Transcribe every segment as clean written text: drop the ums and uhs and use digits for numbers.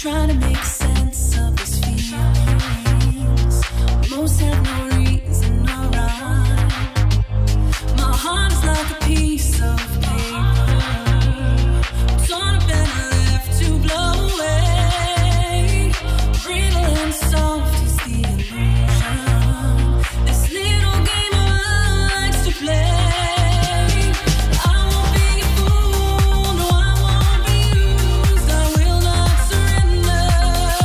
trying to make sense of these feelings. Most have no reason or rhyme. My heart is like a piece of paper, torn up and left to blow away. Brittle and soft is the illusion this little game of love likes to play. I won't be used, I will not surrender.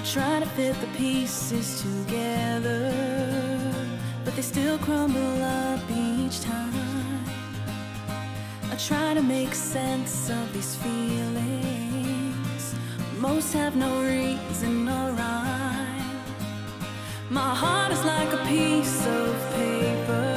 I try to fit the pieces together, but they still crumble up each time. I try to make sense of these feelings. Most have no reason or rhyme. My heart is like a piece of paper.